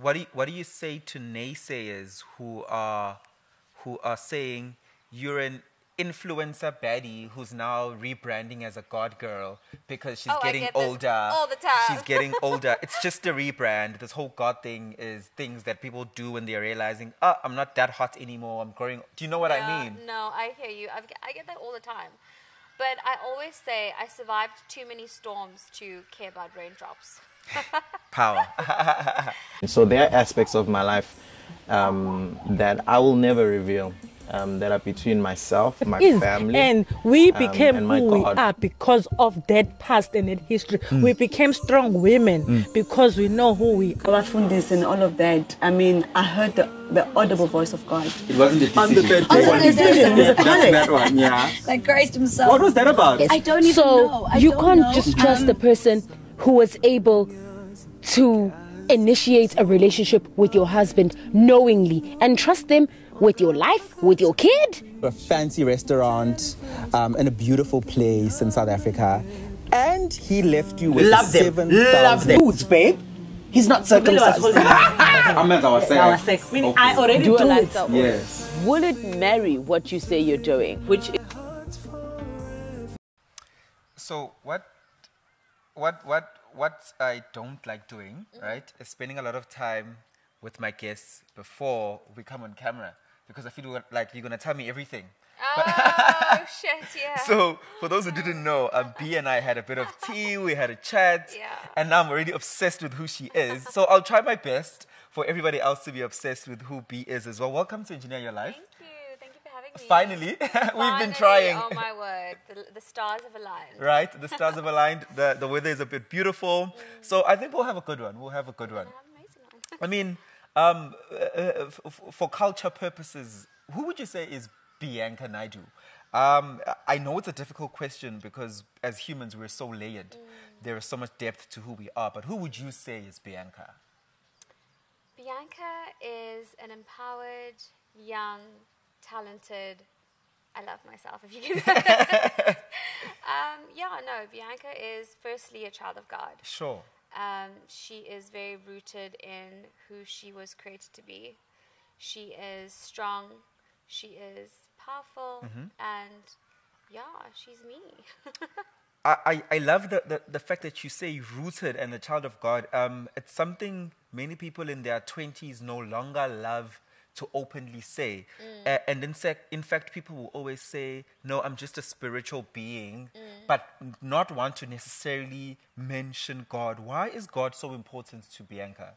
What do you say to naysayers who are saying you're an influencer baddie who's now rebranding as a god girl because she's getting older all the time. She's getting older. It's just a rebrand. This whole god thing is things that people do when they're realizing, oh, I'm not that hot anymore. I'm growing. Do you know what I mean? No, I hear you. I get that all the time. But I always say I survived too many storms to care about raindrops. Power. So there are aspects of my life that I will never reveal. That are between myself, my family, and we became and who we are because of that past and that history. We became strong women because we know who we are. This and all of that. I mean, I heard the audible voice of God. It wasn't a decision. On the birthday one. That one, yeah. Like Christ Himself. What was that about? I don't even know. You can't just trust the person who was able to initiate a relationship with your husband knowingly and trust them with your life, with your kid. A fancy restaurant in a beautiful place in South Africa. And he left you with 7,000 foods, babe. He's not circumcised. I meant our sex. Our sex. Meaning I already do it. Yes. Will it marry what you say you're doing? Which is... So what I don't like doing, right, is spending a lot of time with my guests before we come on camera. Because I feel like you're going to tell me everything. Oh, shit, yeah. So, for those who didn't know, B and I had a bit of tea, we had a chat, and now I'm already obsessed with who she is. So, I'll try my best for everybody else to be obsessed with who B is as well. Welcome to Engineer Your Life. Thank you for having me. Finally, we've been trying. Oh my word, the stars have aligned. Right, the stars have aligned, the weather is a bit beautiful. So, I think we'll have a good one, we'll have a good one. I mean... for culture purposes, who would you say is Bianca Naidoo? I know it's a difficult question because as humans we're so layered. There is so much depth to who we are, but who would you say is Bianca? Bianca is an empowered, young, talented, I love myself if you can. Bianca is firstly a child of God. Sure. She is very rooted in who she was created to be. She is strong, she is powerful, and yeah, she's me. I love the fact that you say rooted and the child of God. It's something many people in their 20s no longer love to openly say. And in fact, people will always say, no, I'm just a spiritual being, but not want to necessarily mention God. Why is God so important to Bianca?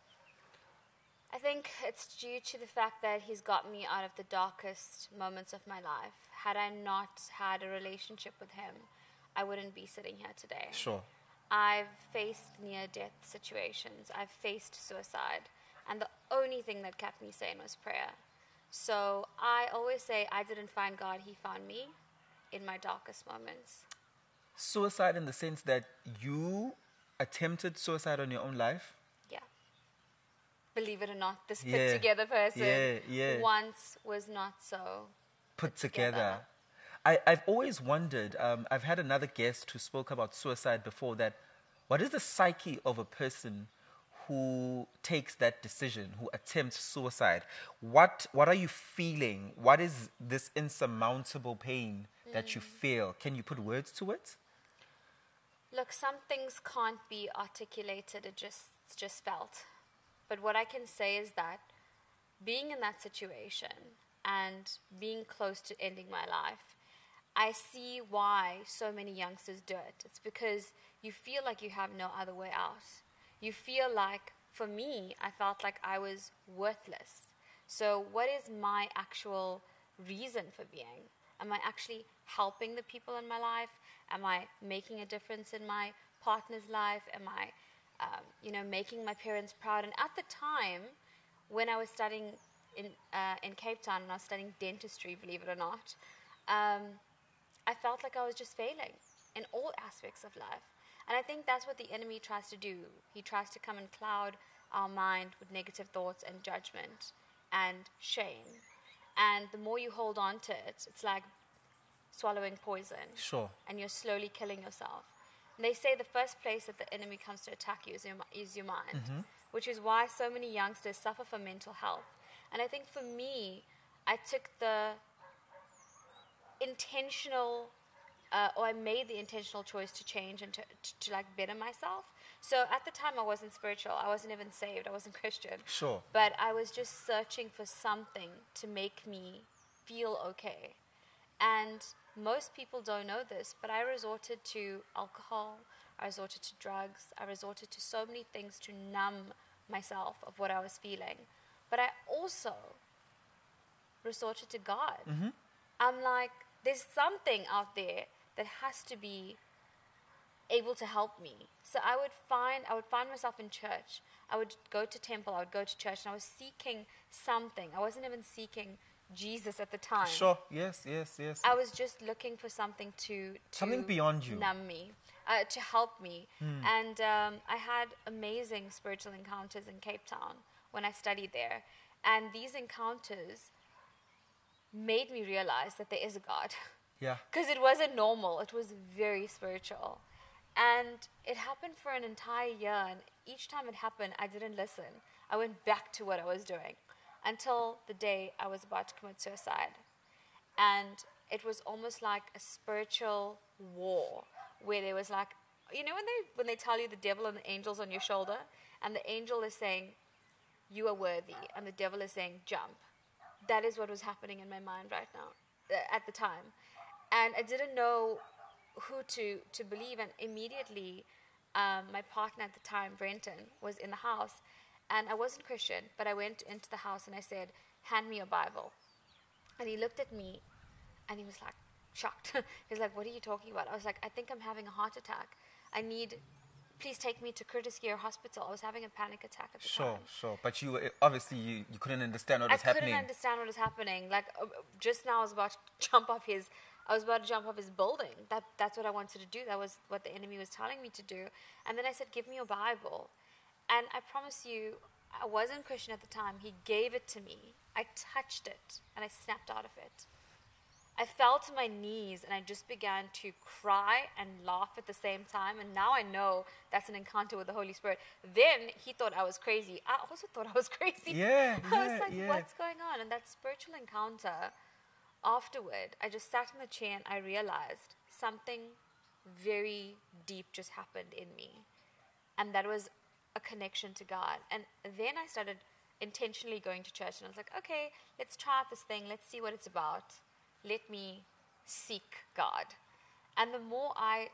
I think it's due to the fact that He's got me out of the darkest moments of my life. Had I not had a relationship with Him, I wouldn't be sitting here today. Sure. I've faced near-death situations. I've faced suicide. And the only thing that kept me sane was prayer. So I always say I didn't find God, He found me in my darkest moments. Suicide in the sense that you attempted suicide on your own life? Yeah. Believe it or not, this put-together person once was not so put together. I've always wondered, I've had another guest who spoke about suicide before, that what is the psyche of a person who takes that decision, who attempts suicide? What are you feeling? What is this insurmountable pain that you feel? Can you put words to it? Look, some things can't be articulated, it's just felt. But what I can say is that being in that situation and being close to ending my life, I see why so many youngsters do it. It's because you feel like you have no other way out. You feel like, for me, I felt like I was worthless. So what is my actual reason for being? Am I actually helping the people in my life? Am I making a difference in my partner's life? Am I, making my parents proud? And at the time, when I was studying in Cape Town, and I was studying dentistry, believe it or not, I felt like I was just failing in all aspects of life. And I think that's what the enemy tries to do. He tries to come and cloud our mind with negative thoughts and judgment and shame. And the more you hold on to it, it's like swallowing poison. Sure. And you're slowly killing yourself. And they say the first place that the enemy comes to attack you is your mind. which is why so many youngsters suffer from mental health. And I think for me, I took the intentional, or I made the intentional choice to change and to like better myself. So at the time I wasn't spiritual, I wasn't even saved, I wasn't Christian. Sure. But I was just searching for something to make me feel okay. And most people don't know this, but I resorted to alcohol, I resorted to drugs, I resorted to so many things to numb myself of what I was feeling. But I also resorted to God. Mm-hmm. I'm like, there's something out there that has to be able to help me. So I would find myself in church. I would go to temple, I would go to church, and I was seeking something. I wasn't even seeking Jesus at the time. Sure, yes. I was just looking for something to something beyond you. Numb me, to help me. Mm. And I had amazing spiritual encounters in Cape Town when I studied there. And these encounters made me realize that there is a God. Yeah. Because it wasn't normal. It was very spiritual. And it happened for an entire year. And each time it happened, I didn't listen. I went back to what I was doing until the day I was about to commit suicide. And it was almost like a spiritual war where there was like, you know, when they tell you the devil and the angel's on your shoulder, and the angel is saying, you are worthy, and the devil is saying, jump. That is what was happening in my mind right now, at the time. And I didn't know who to believe, and immediately my partner at the time, Brenton, was in the house. And I wasn't Christian, but I went into the house and I said, hand me your Bible. And he looked at me and he was like, shocked. He's like, what are you talking about? I was like, I think I'm having a heart attack. Please take me to Curtis Gear Hospital. I was having a panic attack at the time. Sure. But you obviously couldn't understand what was happening. I couldn't understand what was happening. Like, just now I was about to jump off his building. That's what I wanted to do. That was what the enemy was telling me to do. And then I said, give me your Bible. And I promise you, I wasn't Christian at the time. He gave it to me. I touched it, and I snapped out of it. I fell to my knees, and I just began to cry and laugh at the same time. And now I know that's an encounter with the Holy Spirit. Then he thought I was crazy. I also thought I was crazy. I was like, what's going on? And that spiritual encounter, afterward, I just sat in the chair, and I realized something very deep just happened in me. And that was a connection to God. And then I started intentionally going to church, and I was like, okay, let's try out this thing. Let's see what it's about. Let me seek God. And the more I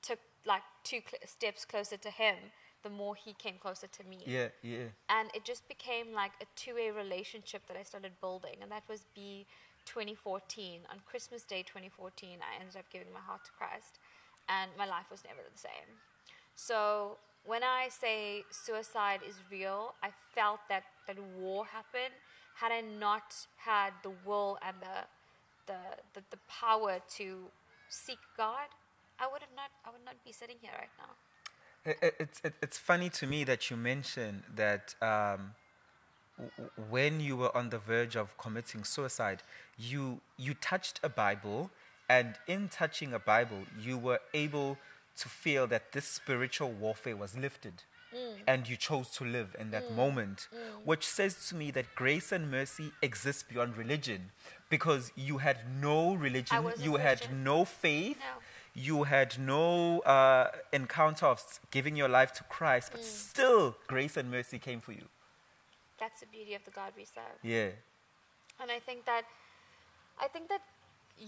took like two steps closer to him, the more he came closer to me. Yeah. And it just became like a two-way relationship that I started building. And that was B2014. On Christmas Day 2014, I ended up giving my heart to Christ. And my life was never the same. So when I say suicide is real, I felt that war happen. Had I not had the will and the power to seek God, I would not be sitting here right now. It's funny to me that you mentioned that when you were on the verge of committing suicide, you touched a Bible, and in touching a Bible, you were able to feel that this spiritual warfare was lifted. Mm. And you chose to live in that moment, which says to me that grace and mercy exist beyond religion, because you had no religion, you had no faith, you had no encounter of giving your life to Christ, but still grace and mercy came for you. That's the beauty of the God we serve. Yeah. And I think that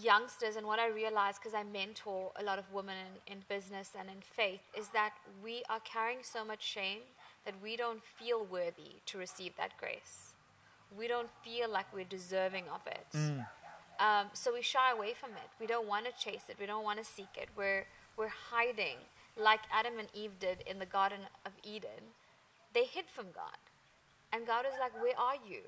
youngsters, and what I realized, because I mentor a lot of women in business and in faith, is that we are carrying so much shame that we don't feel worthy to receive that grace. We don't feel like we're deserving of it. So we shy away from it. We don't want to chase it. We don't want to seek it. We're hiding, like Adam and Eve did in the Garden of Eden. They hid from God, and God is like, where are you?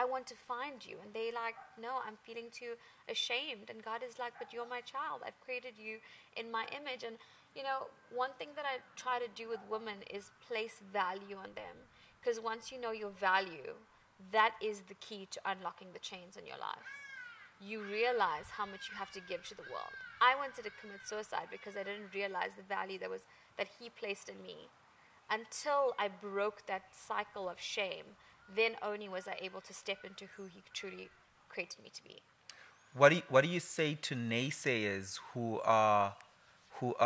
I want to find you. And they like, no, I'm feeling too ashamed. And God is like, but you're my child. I've created you in my image. And, you know, one thing that I try to do with women is place value on them. Because once you know your value, that is the key to unlocking the chains in your life. You realize how much you have to give to the world. I wanted to commit suicide because I didn't realize the value that he placed in me. until I broke that cycle of shame, then only was I able to step into who He truly created me to be. What do you say to naysayers who are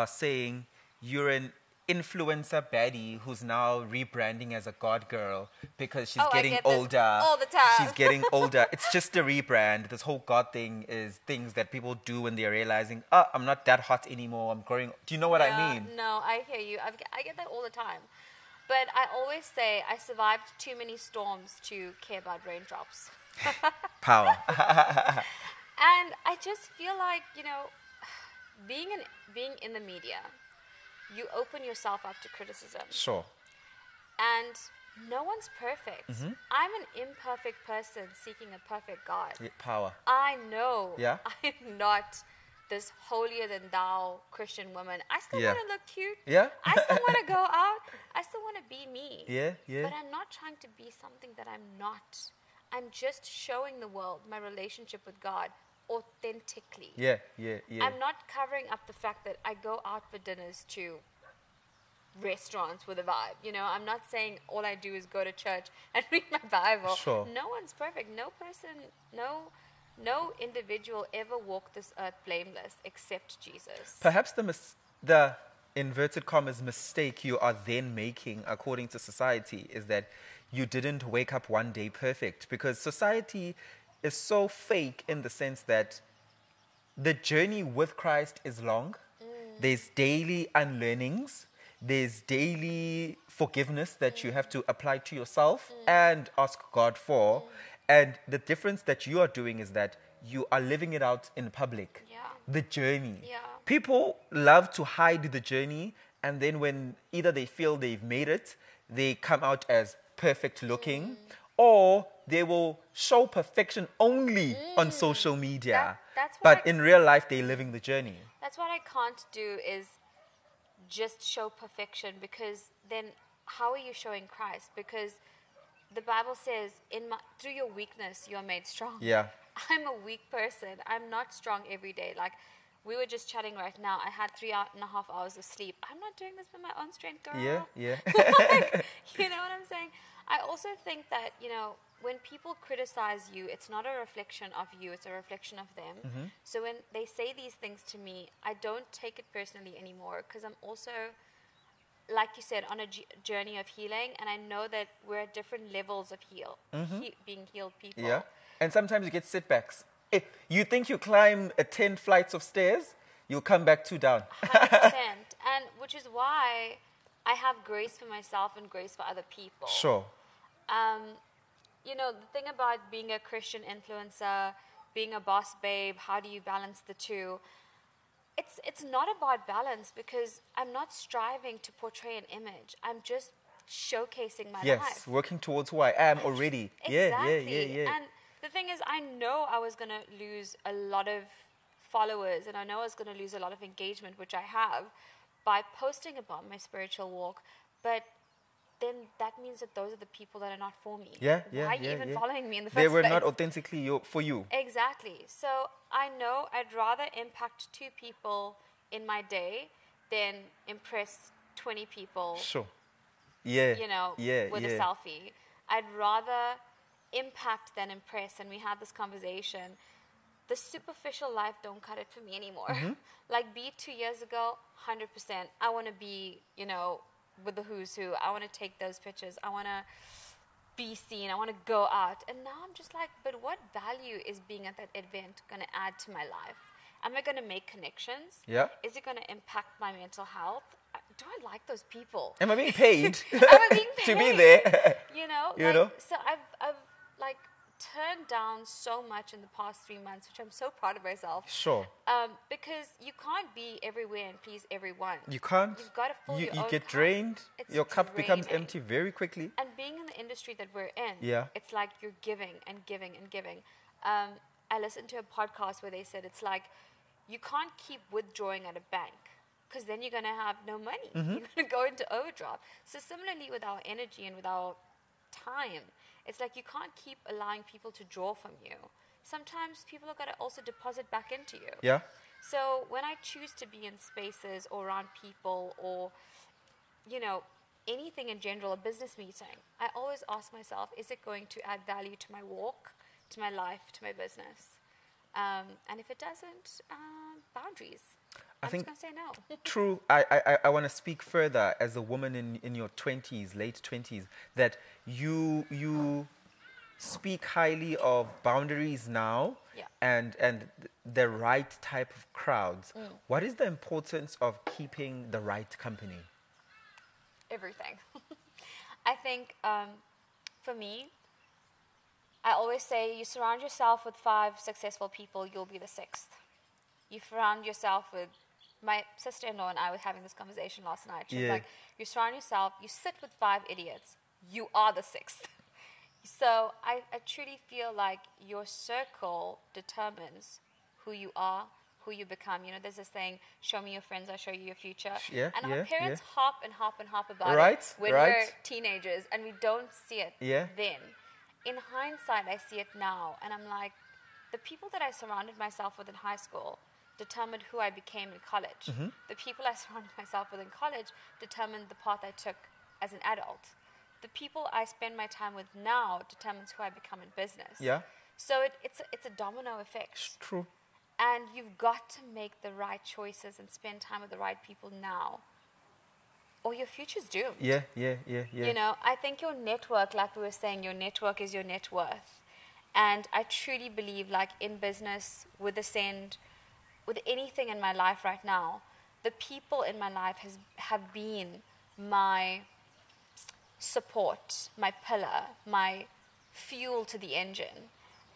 saying you're an influencer baddie who's now rebranding as a God girl because she's getting older all the time. She's getting older. It's just a rebrand. This whole God thing is things that people do when they're realizing, oh, I'm not that hot anymore. I'm growing. Do you know what I mean? No, I hear you. I get that all the time. But I always say I survived too many storms to care about raindrops. Power. And I just feel like, you know, being in the media, you open yourself up to criticism. Sure. And no one's perfect. Mm-hmm. I'm an imperfect person seeking a perfect God. Power. I know. Yeah. I'm not this holier than thou Christian woman. I still want to look cute. Yeah. I still want to go out. I still want to be me. Yeah, yeah. But I'm not trying to be something that I'm not. I'm just showing the world my relationship with God authentically. Yeah, yeah, yeah. I'm not covering up the fact that I go out for dinners to restaurants with a vibe. You know, I'm not saying all I do is go to church and read my Bible. Sure. No one's perfect. No person, no individual ever walked this earth blameless except Jesus. Perhaps the inverted commas mistake you are then making, according to society, is that you didn't wake up one day perfect, because society is so fake in the sense that the journey with Christ is long. Mm. There's daily unlearnings. There's daily forgiveness that you have to apply to yourself and ask God for. Mm. And the difference that you are doing is that you are living it out in public. Yeah. The journey. Yeah. People love to hide the journey, and then when either they feel they've made it, they come out as perfect looking, or they will show perfection only on social media. But in real life, they're living the journey. That's what I can't do, is just show perfection, because then how are you showing Christ? Because the Bible says, through your weakness, you are made strong. Yeah. I'm a weak person. I'm not strong every day. Like, we were just chatting right now. I had 3.5 hours of sleep. I'm not doing this by my own strength, girl. Yeah, yeah. Like, you know what I'm saying? I also think that, you know, when people criticize you, it's not a reflection of you. It's a reflection of them. Mm-hmm. So when they say these things to me, I don't take it personally anymore, because I'm also, like you said, on a journey of healing. And I know that we're at different levels of being healed people. Yeah. And sometimes you get setbacks. If you think you climb 10 flights of stairs, you'll come back 2 down. 100%. And which is why I have grace for myself and grace for other people. Sure. You know, the thing about being a Christian influencer, being a boss babe, how do you balance the two? It's not about balance, because I'm not striving to portray an image. I'm just showcasing my life. Yes, working towards who I am already. Exactly. Yeah, yeah, yeah, yeah. And the thing is, I know I was going to lose a lot of followers, and I know I was going to lose a lot of engagement, which I have, by posting about my spiritual walk. But then that means that those are the people that are not for me. Yeah, yeah, Why are you even following me in the first place? They were not authentically for you. Exactly. So I know I'd rather impact 2 people in my day than impress 20 people. Sure. Yeah. You know, yeah, with a selfie. I'd rather impact than impress. And we had this conversation. The superficial life don't cut it for me anymore. Mm-hmm. Like, be 2 years ago, 100%. I want to be, you know, with the who's who. I want to take those pictures. I want to be seen. I want to go out. And now I'm just like, but what value is being at that event going to add to my life? Am I going to make connections? Yeah. Is it going to impact my mental health? Do I like those people? Am I being paid? Am I being paid to be there? You know? You know? So I've turned down so much in the past 3 months, which I'm so proud of myself. Sure. Because you can't be everywhere and please everyone. You can't. You've got to fill your own get cup. Drained. Your cup becomes empty very quickly. And being in the industry that we're in, it's like you're giving and giving and giving. I listened to a podcast where they said it's like you can't keep withdrawing at a bank, because then you're going to have no money. Mm-hmm. You're going to go into overdraft. So similarly with our energy and with our time, it's like you can't keep allowing people to draw from you. Sometimes people are going to also deposit back into you. Yeah. So when I choose to be in spaces or around people or, you know, anything in general, a business meeting, I always ask myself, is it going to add value to my walk, to my life, to my business? And if it doesn't, boundaries. I'm just going to say no. True. I want to speak further as a woman in your 20s, late 20s, that you speak highly of boundaries now, yeah, and the right type of crowds. Mm. What is the importance of keeping the right company? Everything. I think for me, I always say you surround yourself with 5 successful people, you'll be the 6th. You surround yourself with, my sister-in-law and I were having this conversation last night. She was like, you surround yourself, you sit with 5 idiots, you are the 6th. So I truly feel like your circle determines who you are, who you become. You know, there's this saying, show me your friends, I'll show you your future. Yeah, and our parents harp and harp and harp about it when we're teenagers and we don't see it then. In hindsight, I see it now, and I'm like, the people that I surrounded myself with in high school determined who I became in college. Mm-hmm. The people I surrounded myself with in college determined the path I took as an adult. The people I spend my time with now determines who I become in business. Yeah. So it's a domino effect. It's true. And you've got to make the right choices and spend time with the right people now, or your future's doomed. Yeah. You know, I think your network, like we were saying, your network is your net worth. And I truly believe, like in business, with Ascend, with anything in my life right now, the people in my life have been my support, my pillar, my fuel to the engine.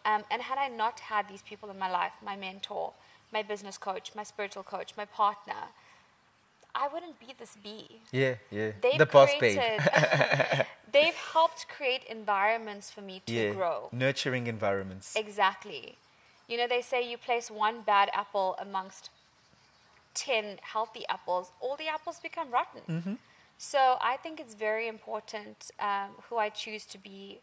And had I not had these people in my life, my mentor, my business coach, my spiritual coach, my partner, I wouldn't be this bee. Yeah. They've they've helped create environments for me to grow. Nurturing environments. Exactly. You know, they say you place 1 bad apple amongst 10 healthy apples, all the apples become rotten. Mm-hmm. So I think it's very important who I choose to be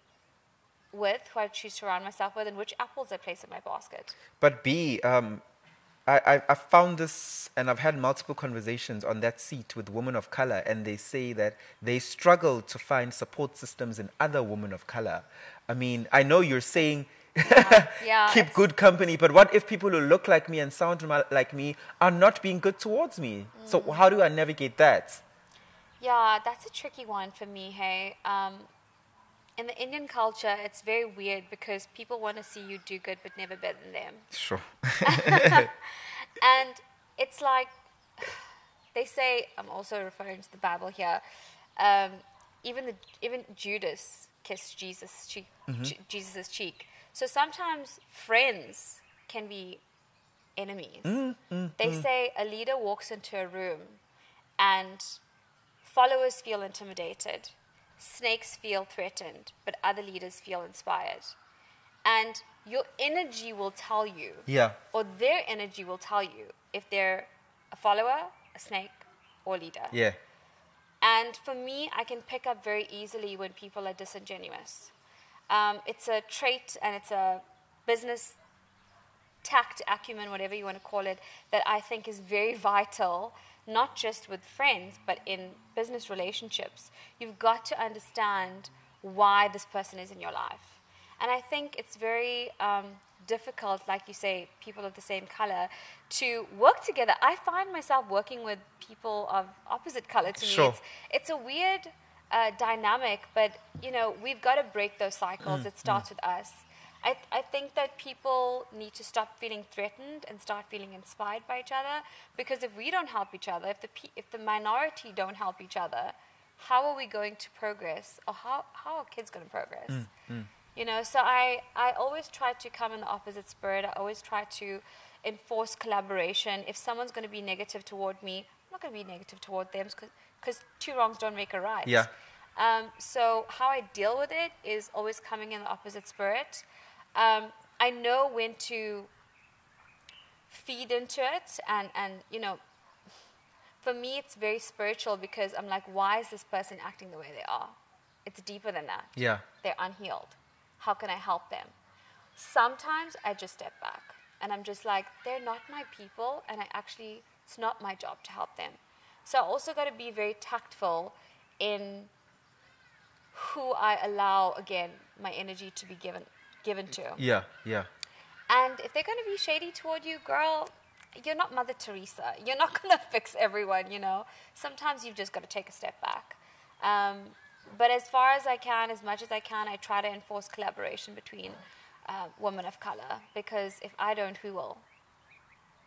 with, who I choose to surround myself with, and which apples I place in my basket. But B, I found this, and I've had multiple conversations on that seat with women of color, and they say that they struggle to find support systems in other women of color. I mean, I know you're saying keep good company, but what if people who look like me and sound like me are not being good towards me? Mm. So how do I navigate that? Yeah, that's a tricky one for me, hey. In the Indian culture, it's very weird because people want to see you do good but never better than them. Sure. And it's like, they say, I'm also referring to the Bible here, even Judas kissed Jesus' cheek, Jesus's cheek. So sometimes friends can be enemies. They say a leader walks into a room and followers feel intimidated. Snakes feel threatened, but other leaders feel inspired. And your energy will tell you, or their energy will tell you, if they're a follower, a snake, or a leader. Yeah. And for me, I can pick up very easily when people are disingenuous. It's a trait and it's a business tact, acumen, whatever you want to call it, that I think is very vital, not just with friends, but in business relationships. You've got to understand why this person is in your life. And I think it's very difficult, like you say, people of the same color, to work together. I find myself working with people of opposite color to me. Sure. It's a weird dynamic, but, you know, we've got to break those cycles. It starts with us. I think that people need to stop feeling threatened and start feeling inspired by each other, because if we don't help each other, if the minority don't help each other, how are we going to progress, or how are kids going to progress? You know, so I always try to come in the opposite spirit. I always try to enforce collaboration. If someone's going to be negative toward me, I'm not going to be negative toward them, because 2 wrongs don't make a right. Yeah. So how I deal with it is always coming in the opposite spirit. I know when to feed into it, and you know, for me it's very spiritual, because I'm like, why is this person acting the way they are? It's deeper than that. Yeah. They're unhealed. How can I help them? Sometimes I just step back and I'm just like, they're not my people, and it's not my job to help them. So I also got to be very tactful in who I allow, again, my energy to be given to. Yeah, yeah. And if they're going to be shady toward you, girl, you're not Mother Teresa. You're not going to fix everyone, you know. Sometimes you've just got to take a step back. But as far as I can, as much as I can, I try to enforce collaboration between women of color, because if I don't, who will?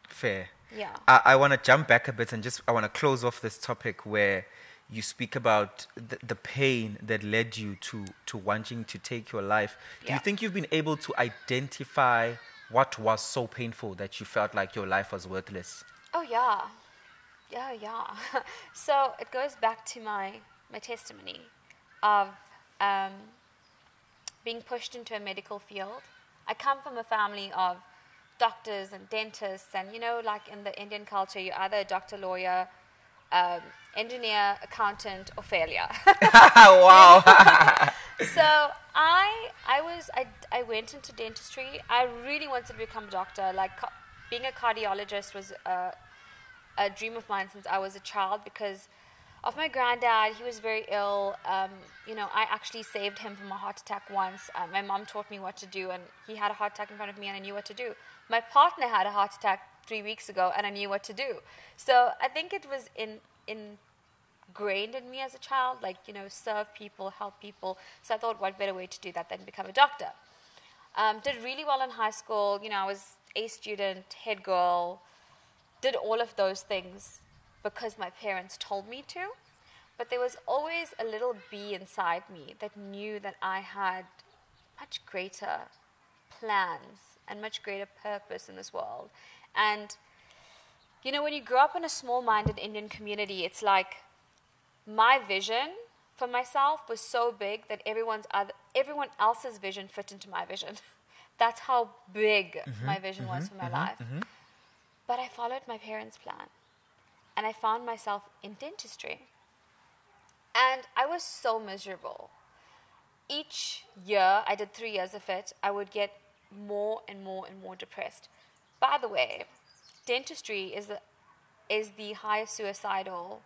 Fair. Yeah. I want to jump back a bit and just, I want to close off this topic where you speak about the pain that led you to wanting to take your life. Do you think you've been able to identify what was so painful that you felt like your life was worthless? Oh, yeah. Yeah, yeah. So it goes back to my testimony of being pushed into a medical field. I come from a family of doctors and dentists, and, you know, like in the Indian culture, you're either a doctor, lawyer, engineer, accountant, or failure. Wow. So I went into dentistry. I really wanted to become a doctor. Like, being a cardiologist was a dream of mine since I was a child, because of my granddad. He was very ill. You know, I actually saved him from a heart attack once. My mom taught me what to do, and he had a heart attack in front of me, and I knew what to do. My partner had a heart attack 3 weeks ago, and I knew what to do. So I think it was ingrained in me as a child, like, you know, serve people, help people. So I thought, what better way to do that than become a doctor? Did really well in high school. You know, I was A student, head girl, did all of those things because my parents told me to. But there was always a little bee inside me that knew that I had much greater plans and much greater purpose in this world. And, you know, when you grow up in a small-minded Indian community, it's like my vision for myself was so big that everyone else's vision fit into my vision. That's how big my vision was for my life. But I followed my parents' plan, and I found myself in dentistry. And I was so miserable. Each year, I did 3 years of it, I would get more and more and more depressed. By the way, dentistry is the highest suicidal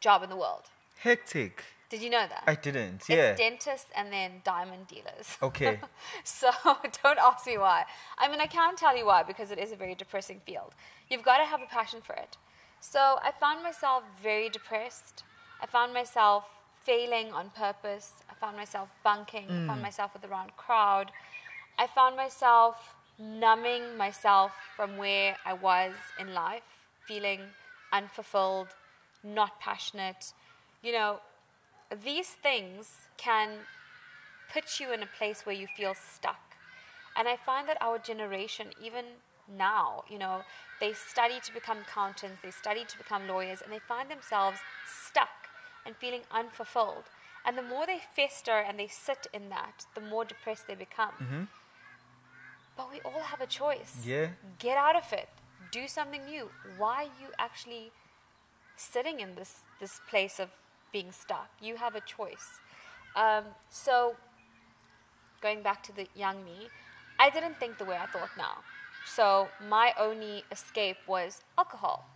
job in the world. Hectic. Did you know that? I didn't, yeah. It's dentists and then diamond dealers. Okay. So don't ask me why. I mean, I can tell you why, because it is a very depressing field. You've got to have a passion for it. So I found myself very depressed. I found myself failing on purpose. I found myself bunking. I found myself with the wrong crowd. I found myself numbing myself from where I was in life, feeling unfulfilled, not passionate. You know, these things can put you in a place where you feel stuck. And I find that our generation, even now, you know, they study to become accountants, they study to become lawyers, and they find themselves stuck and feeling unfulfilled. And the more they fester and they sit in that, the more depressed they become. But we all have a choice. Yeah. Get out of it. Do something new. Why are you actually sitting in this place of being stuck? You have a choice. So going back to the young me, I didn't think the way I thought now. So my only escape was alcohol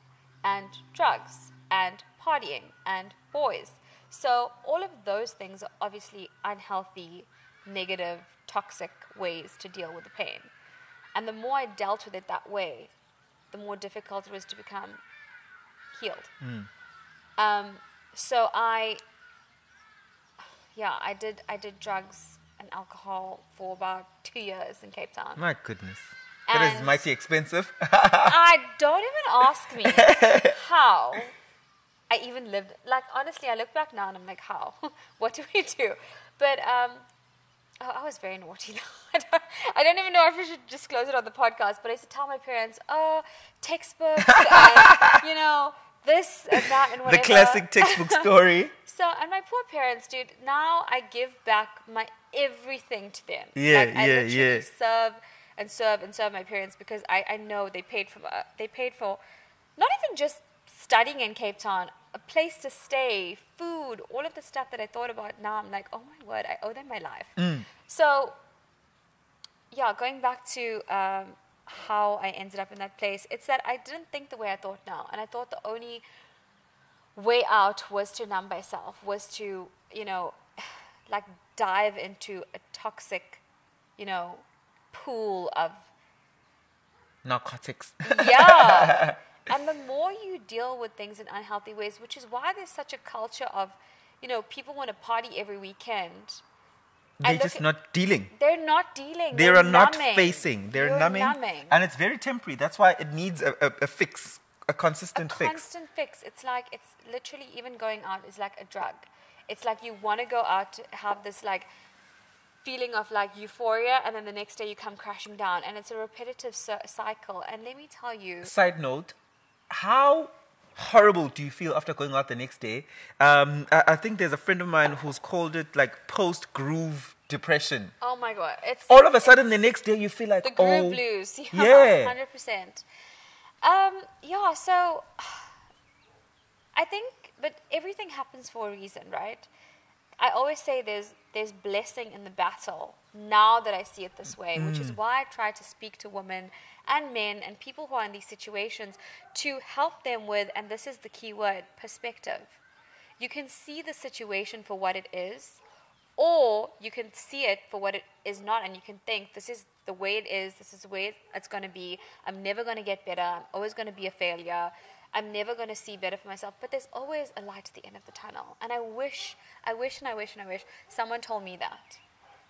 and drugs and partying and boys. So all of those things are obviously unhealthy, negative, toxic ways to deal with the pain. And the more I dealt with it that way, the more difficult it was to become healed. So I did drugs and alcohol for about 2 years in Cape Town. My goodness. And that is mighty expensive. I don't even ask me how I even lived. Like, honestly, I look back now and I'm like, how? What do we do? But I was very naughty. I don't even know if I should disclose it on the podcast, but I used to tell my parents, oh, textbooks, and, you know, this and that and whatever. The classic textbook story. So, and my poor parents, dude, now I give back my everything to them. I literally serve and serve and serve my parents, because I know they paid for not even just studying in Cape Town, a place to stay, food, all of the stuff that I thought about now, I'm like, oh my word, I owe them my life. So, yeah, going back to how I ended up in that place, it's that I didn't think the way I thought now. And I thought the only way out was to numb myself, was to, you know, like dive into a toxic, you know, pool of narcotics. Yeah. And the more you deal with things in unhealthy ways, which is why there's such a culture of, you know, people want to party every weekend. They're just not dealing. They're not dealing. They are not facing. They're numbing. And it's very temporary. That's why it needs a fix, a consistent fix. A constant fix. It's like, it's literally, even going out is like a drug. It's like you want to go out to have this like feeling of like euphoria, and then the next day you come crashing down. And it's a repetitive cycle. And let me tell you. Side note, how horrible do you feel after going out the next day? I think there's a friend of mine who's called it like post-groove depression. Oh my God. It's, all of a sudden the next day you feel like, the groove blues. Yeah. 100%. Yeah, so I think, but everything happens for a reason, right? I always say there's blessing in the battle, now that I see it this way, which is why I try to speak to women and men and people who are in these situations to help them with, and this is the key word, perspective. You can see the situation for what it is, or you can see it for what it is not, and you can think, this is the way it is, this is the way it's going to be, I'm never going to get better, I'm always going to be a failure, I'm never going to see better for myself. But there's always a light at the end of the tunnel. And I wish someone told me that.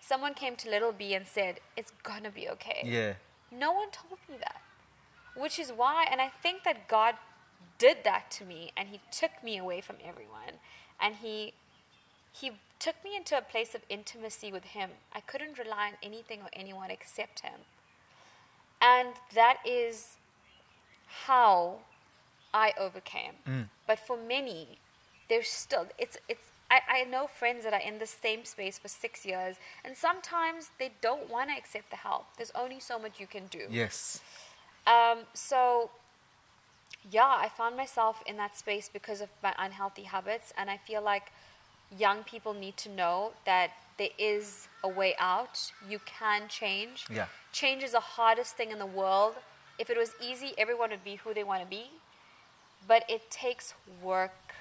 Someone came to Little B and said, it's going to be okay. Yeah. No one told me that. Which is why, and I think that God did that to me, and he took me away from everyone. And he took me into a place of intimacy with him. I couldn't rely on anything or anyone except him. And that is how I overcame. But for many, there's still, I know friends that are in the same space for 6 years, and sometimes they don't want to accept the help. There's only so much you can do. Yes. So yeah, I found myself in that space because of my unhealthy habits, and I feel like young people need to know that there is a way out. You can change. Yeah. Change is the hardest thing in the world. If it was easy, everyone would be who they want to be. But it takes work.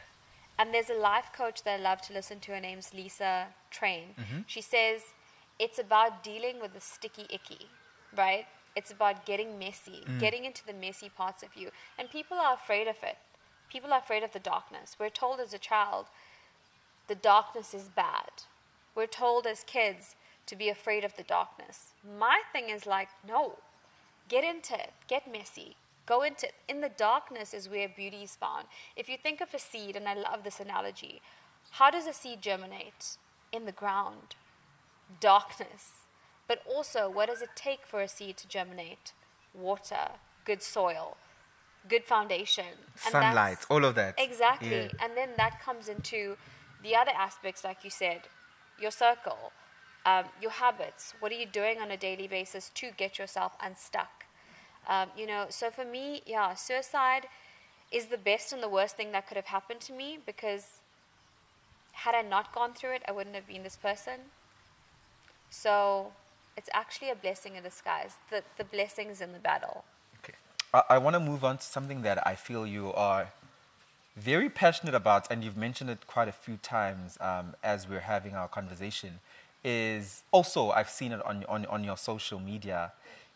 And there's a life coach that I love to listen to. Her name's Lisa Train. She says, it's about dealing with the sticky icky, right? It's about getting messy, getting into the messy parts of you. And people are afraid of it. People are afraid of the darkness. We're told as a child, the darkness is bad. We're told as kids to be afraid of the darkness. My thing is like, no, get into it, get messy. Go into, in the darkness is where beauty is found. If you think of a seed, and I love this analogy, how does a seed germinate? In the ground. Darkness. But also, what does it take for a seed to germinate? Water, good soil, good foundation. And sunlight, all of that. Exactly. Yeah. And then that comes into the other aspects, like you said, your circle, your habits. What are you doing on a daily basis to get yourself unstuck? You know, so for me, yeah, suicide is the best and the worst thing that could have happened to me, because had I not gone through it, I wouldn't have been this person. So it's actually a blessing in disguise. The blessings in the battle. Okay. I want to move on to something that I feel you are very passionate about, and you've mentioned it quite a few times as we're having our conversation, is also, I've seen it on your social media.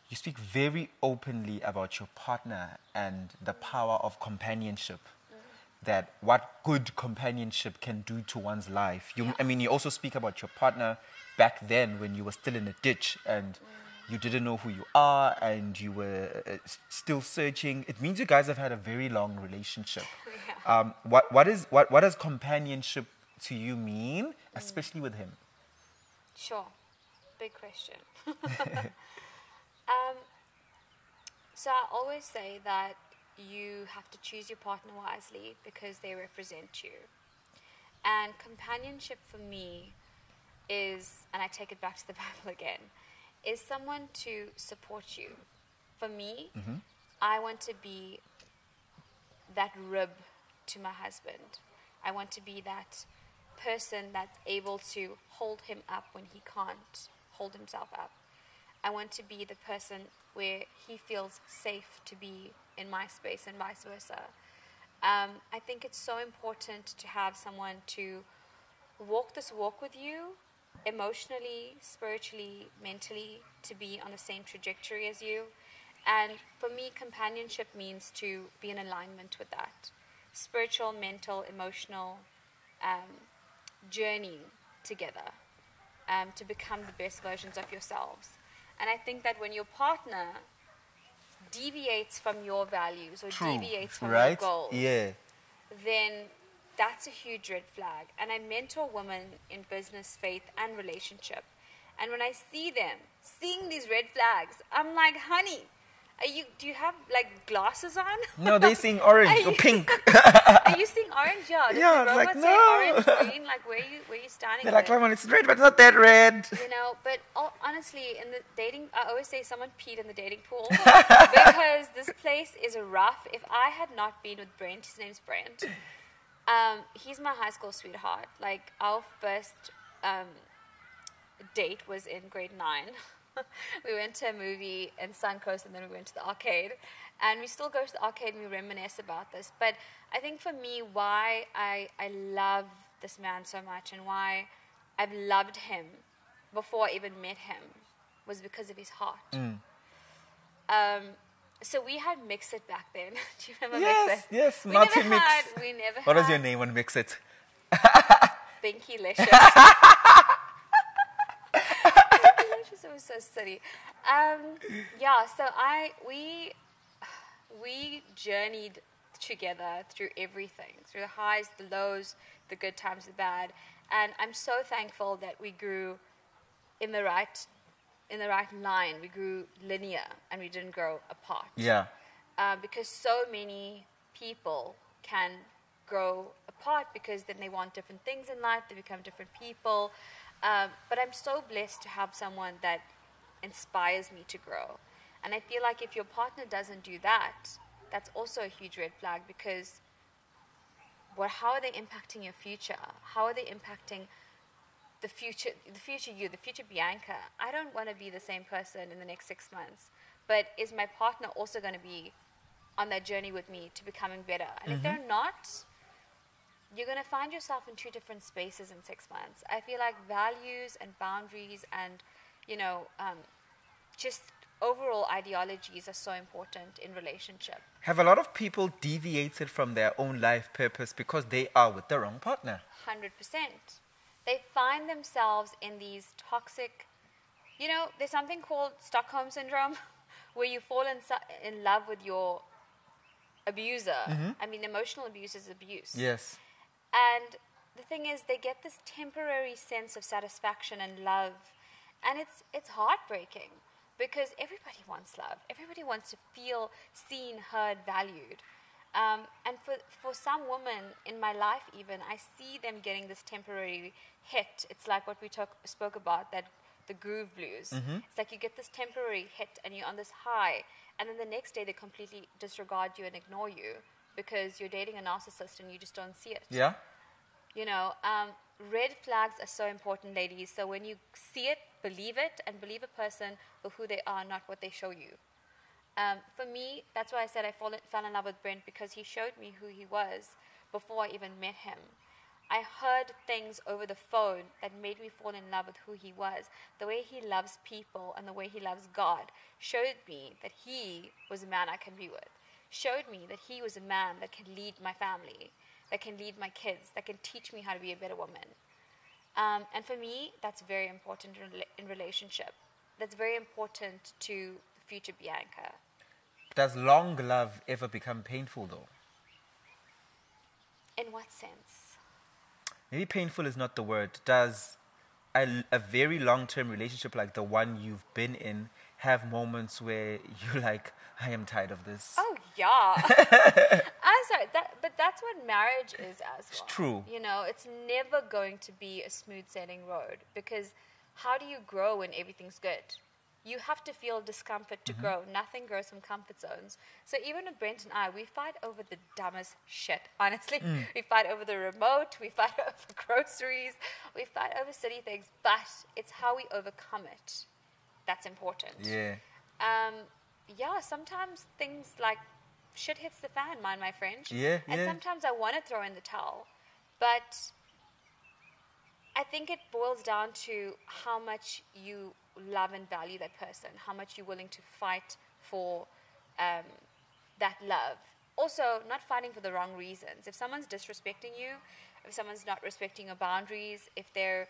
You speak very openly about your partner and the power of companionship, that what good companionship can do to one's life. You, I mean, you also speak about your partner back then when you were still in a ditch and you didn't know who you are and you were still searching. It means you guys have had a very long relationship. Yeah. What does companionship to you mean, especially with him? Sure. Big question. So I always say that you have to choose your partner wisely because they represent you. And companionship for me is, and I take it back to the battle again, is someone to support you. For me, I want to be that rib to my husband. I want to be that person that's able to hold him up when he can't hold himself up. I want to be the person where he feels safe to be in my space and vice versa. I think it's so important to have someone to walk this walk with you emotionally, spiritually, mentally, to be on the same trajectory as you. And for me, companionship means to be in alignment with that spiritual, mental, emotional journey together to become the best versions of yourselves. And I think that when your partner deviates from your values or deviates from your goals, then that's a huge red flag. And I mentor women in business, faith, and relationship. And when I see them seeing these red flags, I'm like, honey, are you, do you have like glasses on? No, they're seeing orange or pink. Are you seeing orange? Yeah, I'm like, no. Orange, green, like where are you standing? They're like, come on, it's red, but it's not that red. You know, but honestly, in the dating, I always say someone peed in the dating pool because this place is rough. If I had not been with Brent, his name's Brent. He's my high school sweetheart. Like our first date was in grade 9. We went to a movie in Suncoast, and then we went to the arcade, and we still go to the arcade and we reminisce about this. But I think for me, why I love this man so much and why I've loved him before I even met him was because of his heart. So we had Mixit back then. Do you remember Mixit? Yes, we never had. What was your name on Mixit? Binky Licious. It was so silly. Yeah, so we journeyed together through everything, through the highs, the lows, the good times, the bad, and I'm so thankful that we grew in the right line. We grew linear, and we didn't grow apart. Yeah, because so many people can grow apart because then they want different things in life. They become different people. But I'm so blessed to have someone that inspires me to grow. And I feel like if your partner doesn't do that, that's also a huge red flag, because how are they impacting your future? How are they impacting the future you, the future Bianca? I don't want to be the same person in the next 6 months, but is my partner also going to be on that journey with me to becoming better? And if they're not, you're going to find yourself in 2 different spaces in 6 months. I feel like values and boundaries and, you know, just overall ideologies are so important in relationship. Have a lot of people deviated from their own life purpose because they are with the wrong partner? 100%. They find themselves in these toxic, you know, there's something called Stockholm Syndrome where you fall in love with your abuser. I mean, emotional abuse is abuse. Yes. And the thing is, they get this temporary sense of satisfaction and love, and it's heartbreaking because everybody wants love. Everybody wants to feel seen, heard, valued. And for some women in my life even, I see them getting this temporary hit. It's like what we spoke about, that the groove blues. It's like you get this temporary hit and you're on this high, and then the next day they completely disregard you and ignore you, because you're dating a narcissist and you just don't see it. Yeah. You know, red flags are so important, ladies. So when you see it, and believe a person for who they are, not what they show you. For me, that's why I said I fell in love with Brent, because he showed me who he was before I even met him. I heard things over the phone that made me fall in love with who he was. The way he loves people and the way he loves God showed me that he was a man I can be with. Showed me that he was a man that can lead my family, that can lead my kids, that can teach me how to be a better woman. And for me, that's very important in relationship. That's very important to the future Bianca. Does long love ever become painful, though? In what sense? Maybe painful is not the word. Does a very long-term relationship like the one you've been in have moments where you're like, I am tired of this? Oh, yeah. I'm sorry, but that's what marriage is as well. It's true. You know, it's never going to be a smooth sailing road, because how do you grow when everything's good? You have to feel discomfort to grow. Nothing grows from comfort zones. So even with Brent and I, we fight over the dumbest shit, honestly. We fight over the remote. We fight over groceries. We fight over silly things. But it's how we overcome it that's important. Yeah. Yeah, sometimes things like shit hits the fan, mind my French. Yeah, and yeah. Sometimes I want to throw in the towel. But I think it boils down to how much you love and value that person, how much you're willing to fight for that love. Also, not fighting for the wrong reasons. If someone's disrespecting you, if someone's not respecting your boundaries, if they're,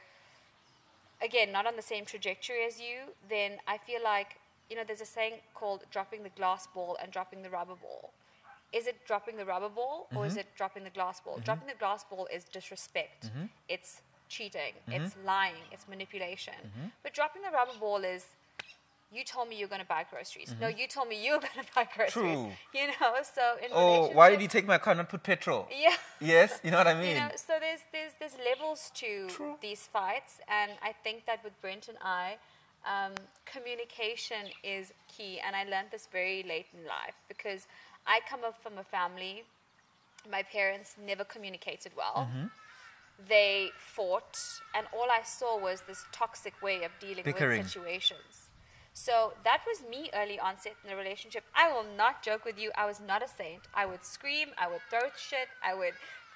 again, not on the same trajectory as you, then I feel like, you know, there's a saying called dropping the glass ball and dropping the rubber ball. Is it dropping the rubber ball or is it dropping the glass ball? Dropping the glass ball is disrespect. It's cheating. It's lying. It's manipulation. But dropping the rubber ball is, you told me you're going to buy groceries. No, you told me you're going to buy groceries. True. You know, so in relationship, why did you take my car and not put petrol? Yeah. Yes, you know what I mean? You know, so there's levels to these fights. And I think that with Brent and I, communication is key. And I learned this very late in life because I come up from a family, my parents never communicated well. They fought. And all I saw was this toxic way of dealing with situations. So that was me early onset in the relationship. I will not joke with you. I was not a saint. I would scream. I would throw shit. I would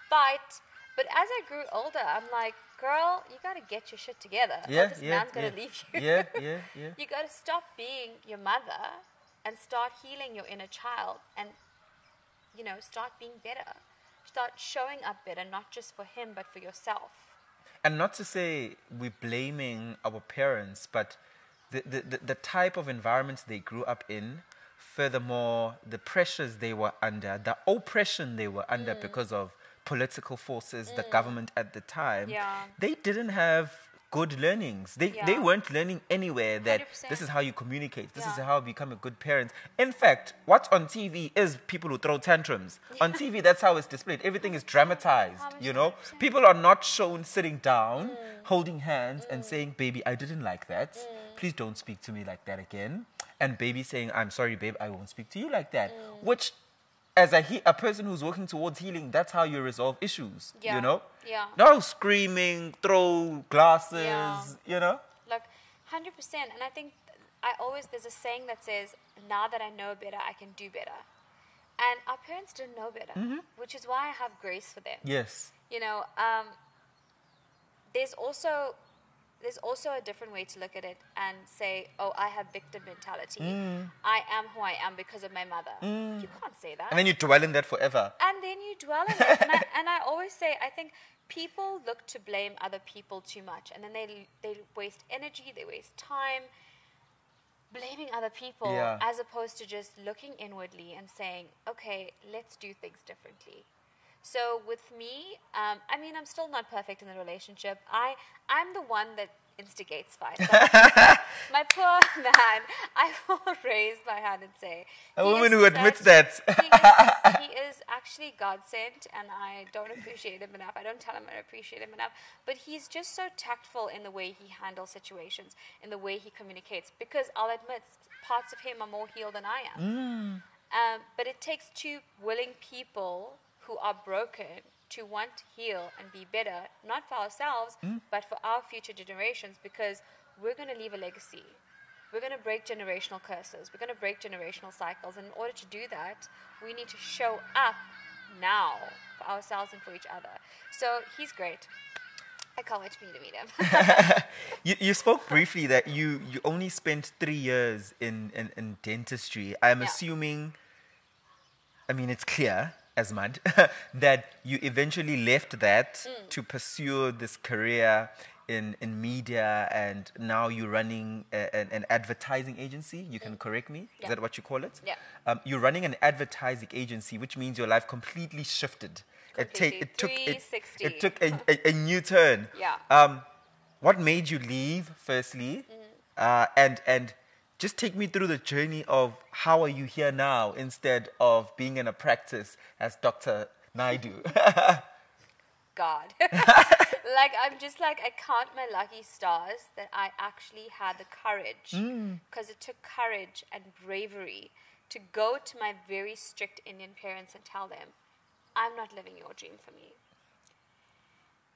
fight. But as I grew older, I'm like, girl, you got to get your shit together. Yeah, or this man's going to leave you. You got to stop being your mother and start healing your inner child and, you know, start being better. Start showing up better, not just for him, but for yourself. And not to say we're blaming our parents, but the type of environment they grew up in, furthermore, the pressures they were under, the oppression they were under because of political forces, the government at the time, they didn't have good learnings. They weren't learning anywhere that 100%. This is how you communicate. This is how you become a good parent. In fact, what's on TV is people who throw tantrums. On TV, that's how it's displayed. Everything is dramatized, you know. 100%. People are not shown sitting down, holding hands and saying, baby, I didn't like that. Please don't speak to me like that again. And baby saying, I'm sorry, babe, I won't speak to you like that. Which, as a person who's working towards healing, that's how you resolve issues, you know? Yeah. No screaming, throw glasses, you know? Like, 100%. And I think there's a saying that says, now that I know better, I can do better. And our parents didn't know better, which is why I have grace for them. Yes. You know, there's also a different way to look at it and say, oh, I have victim mentality. I am who I am because of my mother. You can't say that. And then you dwell in that forever. And then you dwell in it. And I always say, I think people look to blame other people too much. And then they waste energy, they waste time blaming other people as opposed to just looking inwardly and saying, okay, let's do things differently. So with me, I mean, I'm still not perfect in the relationship. I'm the one that instigates fights. My poor man, I will raise my hand and say, a woman who admits that. He is actually God-sent, and I don't appreciate him enough. I don't tell him I appreciate him enough. But he's just so tactful in the way he handles situations, in the way he communicates, because I'll admit parts of him are more healed than I am. But it takes two willing people who are broken to want to heal and be better, not for ourselves, but for our future generations, because we're going to leave a legacy. We're going to break generational curses. We're going to break generational cycles. And in order to do that, we need to show up now for ourselves and for each other. So he's great. I can't wait for you to meet him. You spoke briefly that you only spent 3 years in dentistry. I'm assuming, I mean, it's clear as mud, that you eventually left that to pursue this career in media, and now you're running an advertising agency. You can correct me. Is that what you call it? Yeah. You're running an advertising agency, which means your life completely shifted. It took a new turn. Yeah. What made you leave, firstly, and just take me through the journey of how are you here now instead of being in a practice as Dr. Naidoo? God. Like, I'm just like, I count my lucky stars that I actually had the courage, because it took courage and bravery to go to my very strict Indian parents and tell them, I'm not living your dream for me.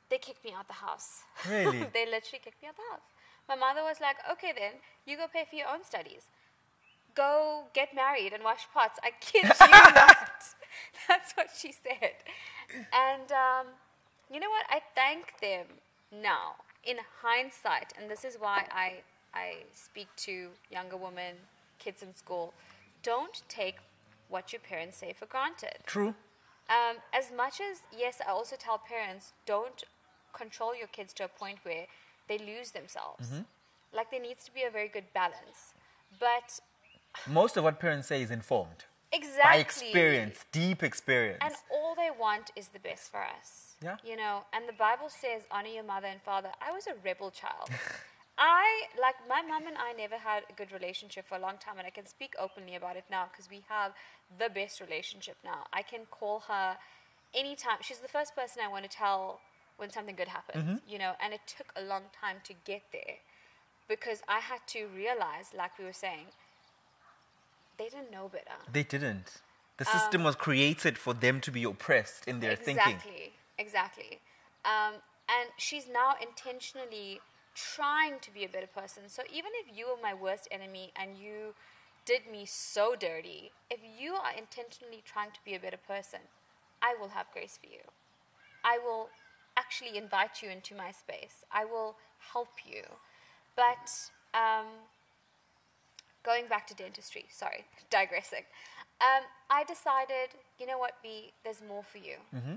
They kicked me out the house. Really? They literally kicked me out the house. My mother was like, okay, then you go pay for your own studies. go get married and wash pots. I kid you not. That's what she said. And you know what? I thank them now in hindsight. And this is why I speak to younger women, kids in school. Don't take what your parents say for granted. True. As much as, yes, I also tell parents, don't control your kids to a point where they lose themselves. Mm-hmm. Like, there needs to be a very good balance. But most of what parents say is informed. Exactly. By experience, deep experience. And all they want is the best for us. Yeah. You know, and the Bible says, honor your mother and father. I was a rebel child. Like, my mom and I never had a good relationship for a long time, and I can speak openly about it now because we have the best relationship now. I can call her anytime. She's the first person I want to tell when something good happens, mm-hmm. you know, and it took a long time to get there because I had to realize, like we were saying, they didn't know better. They didn't. The system was created for them to be oppressed in their thinking. Exactly. And she's now intentionally trying to be a better person. So even if you were my worst enemy and you did me so dirty, if you are intentionally trying to be a better person, I will have grace for you. I will actually invite you into my space. I will help you. But going back to dentistry, sorry, digressing. I decided, you know what, B, there's more for you. Mm-hmm.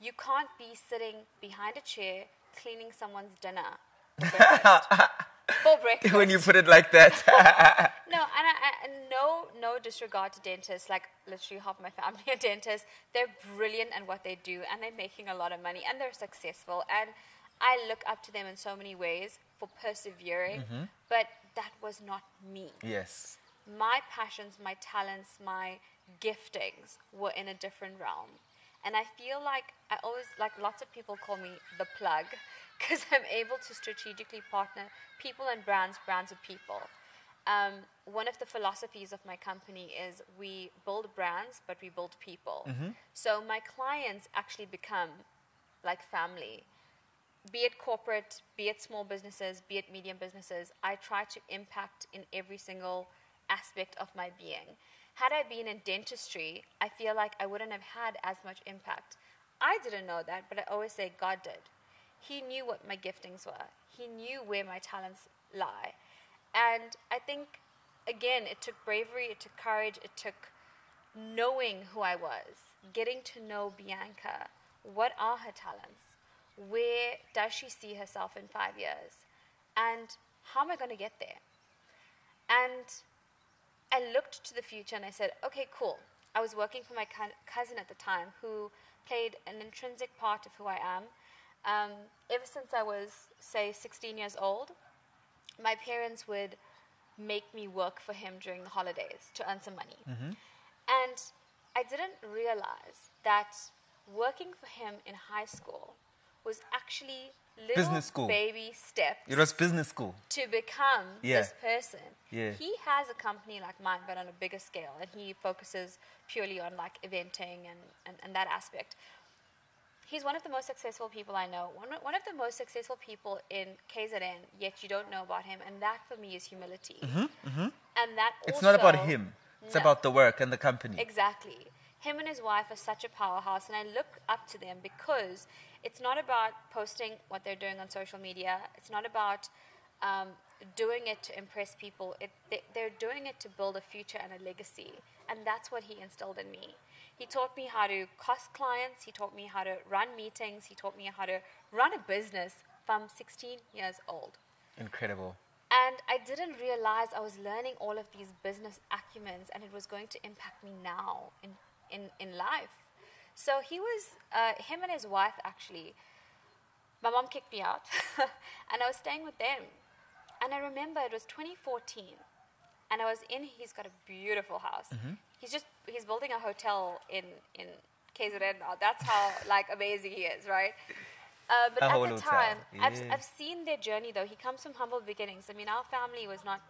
You can't be sitting behind a chair cleaning someone's dinner. For breakfast. When you put it like that. No, and no disregard to dentists. Like, literally half my family are dentists. They're brilliant at what they do, and they're making a lot of money, and they're successful. And I look up to them in so many ways for persevering, mm-hmm. but that was not me. Yes. My passions, my talents, my giftings were in a different realm. And I feel like I always, like, lots of people call me the plug because I'm able to strategically partner people and brands with people. One of the philosophies of my company is we build brands, but we build people. Mm-hmm. So my clients actually become like family. Be it corporate, be it small businesses, be it medium businesses, I try to impact in every single aspect of my being. Had I been in dentistry, I feel like I wouldn't have had as much impact. I didn't know that, but I always say God did. He knew what my giftings were. He knew where my talents lie. And I think, again, it took bravery, it took courage, it took knowing who I was, getting to know Bianca. What are her talents? Where does she see herself in 5 years? And how am I going to get there? And I looked to the future and I said, okay, cool. I was working for my cousin at the time who played an intrinsic part of who I am. Ever since I was, say, 16 years old, my parents would make me work for him during the holidays to earn some money. Mm-hmm. And I didn't realize that working for him in high school was actually little baby steps. It was business school. To become this person. Yeah. He has a company like mine, but on a bigger scale, and he focuses purely on like eventing and that aspect. He's one of the most successful people I know. One of the most successful people in KZN, yet you don't know about him, and that for me is humility. Mm-hmm, mm-hmm. And that also, it's not about him. It's about the work and the company. Exactly. Him and his wife are such a powerhouse, and I look up to them because it's not about posting what they're doing on social media. It's not about doing it to impress people. They're doing it to build a future and a legacy, and that's what he instilled in me. He taught me how to cost clients. He taught me how to run meetings. He taught me how to run a business from 16 years old. Incredible. And I didn't realize I was learning all of these business acumens, and it was going to impact me now in life. So he was, him and his wife actually, my mom kicked me out and I was staying with them. And I remember it was 2014 and I was in, he's got a beautiful house. Mm-hmm. He's building a hotel in KZN now. That's how like amazing he is, right? But at the time, I've seen their journey though. He comes from humble beginnings. I mean, our family was not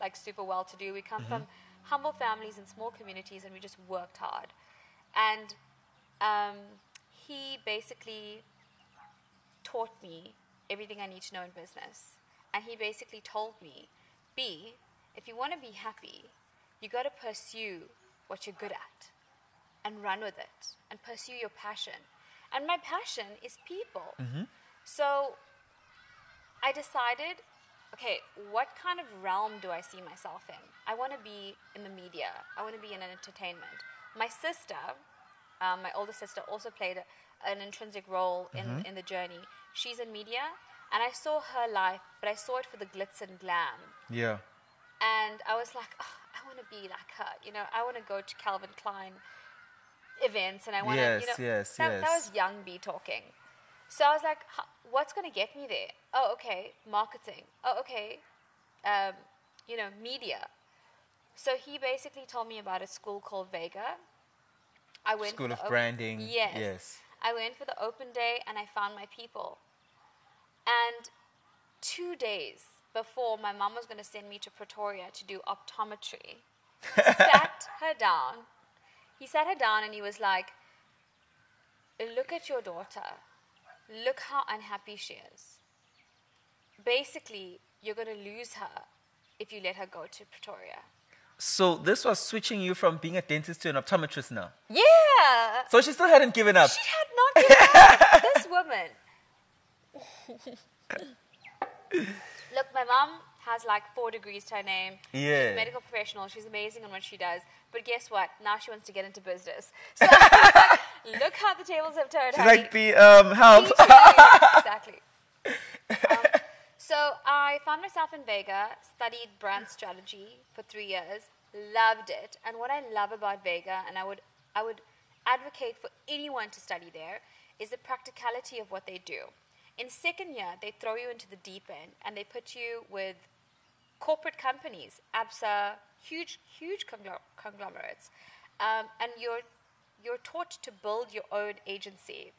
like super well to do. We come mm-hmm. from humble families and small communities, and we just worked hard. And he basically taught me everything I need to know in business. And he basically told me, B, if you want to be happy, You got to pursue what you're good at and run with it and pursue your passion. And my passion is people. Mm-hmm. So I decided, okay, what kind of realm do I see myself in? I want to be in the media. I want to be in entertainment. My sister, my older sister, also played an intrinsic role in the journey. She's in media, and I saw her life, but I saw it for the glitz and glam. Yeah. And I was like, oh, I want to be like her. You know, I want to go to Calvin Klein events, and I want to, that was young B talking. So I was like, what's going to get me there? Oh, okay, marketing. Oh, okay, media. So he basically told me about a school called Vega. I went School of Branding. Yes. I went for the open day, and I found my people. And 2 days before my mom was going to send me to Pretoria to do optometry, he sat her down, and he was like, look at your daughter. Look how unhappy she is. Basically, you're going to lose her if you let her go to Pretoria. So this was switching you from being a dentist to an optometrist now? Yeah. So she still hadn't given up? She had not given up. This woman. Look, my mom has like 4 degrees to her name. Yeah. She's a medical professional. She's amazing on what she does. But guess what? Now she wants to get into business. So look how the tables have turned. She's like, help. Exactly. So I found myself in Vega, studied brand strategy for 3 years, loved it. And what I love about Vega, and I would advocate for anyone to study there, is the practicality of what they do. In second year, they throw you into the deep end, and they put you with corporate companies, ABSA, huge conglomerates, and you're taught to build your own agency,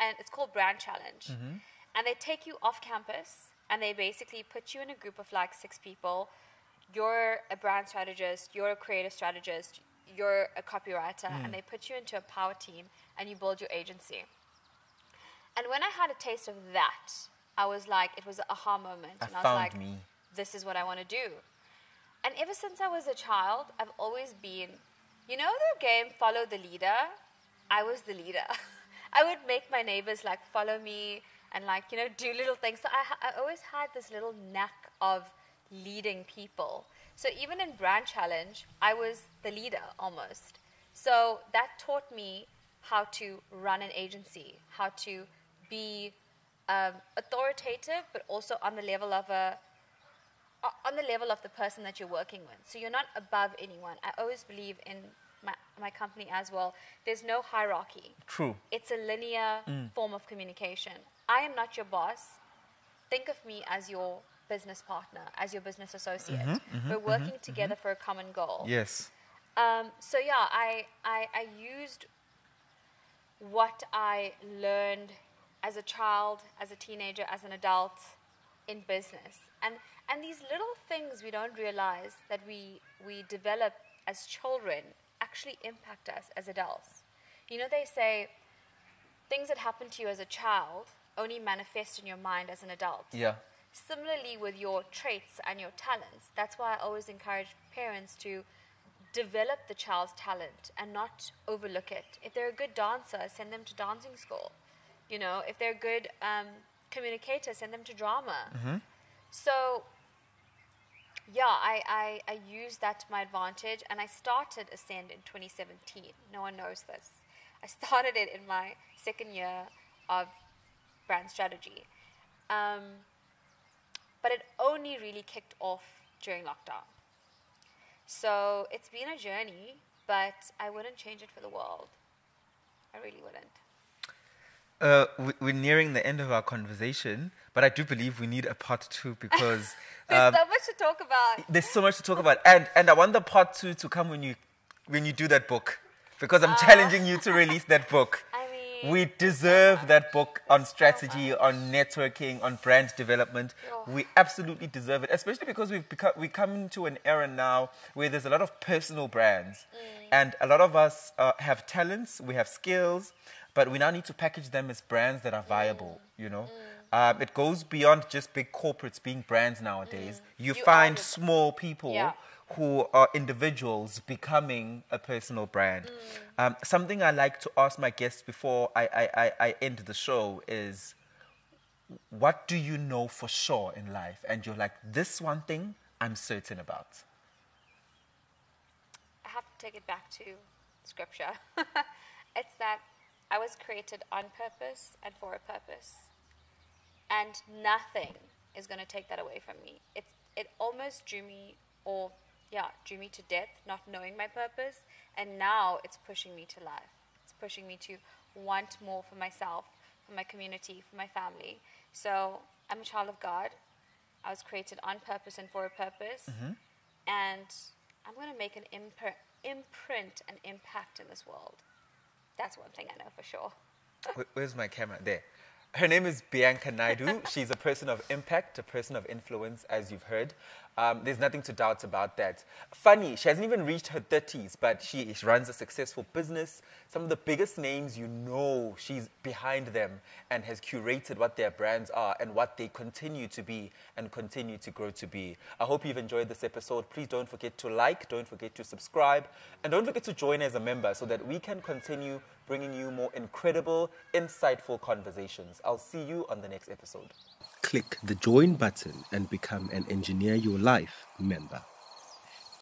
and it's called Brand Challenge. Mm-hmm. And they take you off campus, and they basically put you in a group of like 6 people. You're a brand strategist, you're a creative strategist, you're a copywriter, and they put you into a power team, and you build your agency. And when I had a taste of that, I was like, it was an aha moment. And I was like, this is what I want to do. And ever since I was a child, I've always been, you know the game, follow the leader? I was the leader. I would make my neighbors like follow me and like, you know, do little things. So I always had this little knack of leading people. So even in Brand Challenge, I was the leader almost. So that taught me how to run an agency, how to be authoritative, but also on the level of the person that you're working with. So you're not above anyone. I always believe in my company as well. There's no hierarchy. True. It's a linear form of communication. I am not your boss. Think of me as your business partner, as your business associate. We're working together for a common goal. Yes. So yeah, I used what I learned as a child, as a teenager, as an adult in business. And these little things we don't realize that we develop as children actually impact us as adults. You know, they say things that happen to you as a child only manifest in your mind as an adult. Yeah. Similarly with your traits and your talents. That's why I always encourage parents to develop the child's talent and not overlook it. If they're a good dancer, send them to dancing school. You know, if they're a good communicator, send them to drama. Mm-hmm. So, yeah, I used that to my advantage, and I started Ascend in 2017. No one knows this. I started it in my second year of brand strategy. But it only really kicked off during lockdown. So it's been a journey, but I wouldn't change it for the world. I really wouldn't. We're nearing the end of our conversation, but I do believe we need a part 2 because... there's so much to talk about. There's so much to talk about. And I want the part 2 to come when you do that book, because I'm challenging you to release that book. I mean... We deserve that book on strategy, on networking, on brand development. Oh. We absolutely deserve it, especially because we're coming to an era now where there's a lot of personal brands. And a lot of us have talents, we have skills, but we now need to package them as brands that are viable, you know. It goes beyond just big corporates being brands nowadays. You find small people who are individuals becoming a personal brand. Something I like to ask my guests before I end the show is, what do you know for sure in life? And you're like, this one thing I'm certain about. I have to take it back to scripture. It's that I was created on purpose and for a purpose. And nothing is going to take that away from me. It almost drew me, drew me to death, not knowing my purpose. And now it's pushing me to life. It's pushing me to want more for myself, for my community, for my family. So I'm a child of God. I was created on purpose and for a purpose. Mm-hmm. And I'm going to make an imprint and impact in this world. That's one thing I know for sure. Where's my camera? There. Her name is Bianca Naidoo. She's a person of impact, a person of influence, as you've heard. There's nothing to doubt about that. Funny, she hasn't even reached her 30s, but she runs a successful business. Some of the biggest names, you know, she's behind them and has curated what their brands are and what they continue to be and continue to grow to be. I hope you've enjoyed this episode. Please don't forget to like, don't forget to subscribe, and don't forget to join as a member so that we can continue bringing you more incredible, insightful conversations. I'll see you on the next episode. Click the join button and become an Engineer Your Life member.